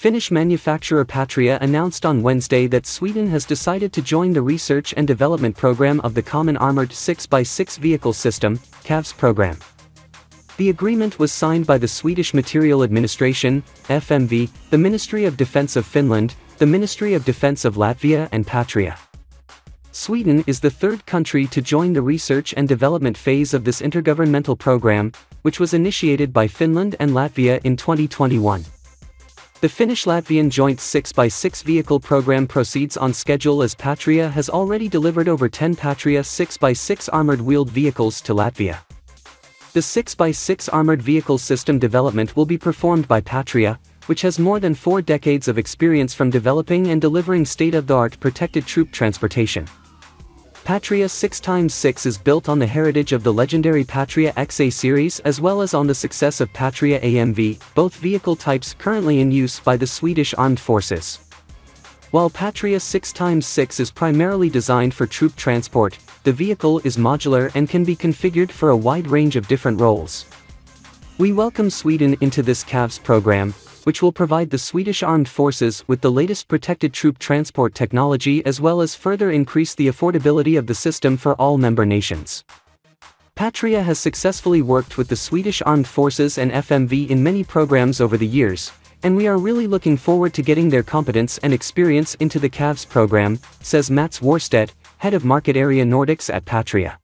Finnish manufacturer Patria announced on Wednesday that Sweden has decided to join the research and development program of the Common Armored 6x6 Vehicle System, CAVS program. The agreement was signed by the Swedish Material Administration, FMV, the Ministry of Defense of Finland, the Ministry of Defense of Latvia and Patria. Sweden is the third country to join the research and development phase of this intergovernmental program, which was initiated by Finland and Latvia in 2021. The Finnish-Latvian joint 6x6 vehicle program proceeds on schedule as Patria has already delivered over 10 Patria 6x6 armored wheeled vehicles to Latvia. The 6x6 armored vehicle system development will be performed by Patria, which has more than 4 decades of experience from developing and delivering state-of-the-art protected troop transportation. Patria 6x6 is built on the heritage of the legendary Patria XA series as well as on the success of Patria AMV, both vehicle types currently in use by the Swedish Armed Forces. While Patria 6x6 is primarily designed for troop transport, the vehicle is modular and can be configured for a wide range of different roles. We welcome Sweden into this CAVS program, which will provide the Swedish Armed Forces with the latest protected troop transport technology as well as further increase the affordability of the system for all member nations. Patria has successfully worked with the Swedish Armed Forces and FMV in many programs over the years, and we are really looking forward to getting their competence and experience into the CAVS program, says Mats Warstedt, head of Market Area Nordics at Patria.